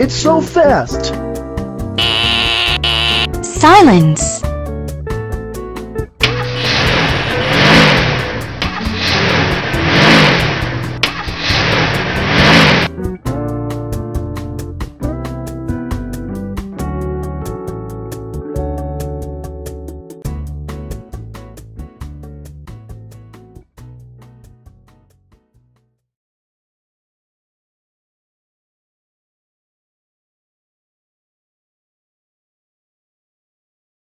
It's so fast. Silence.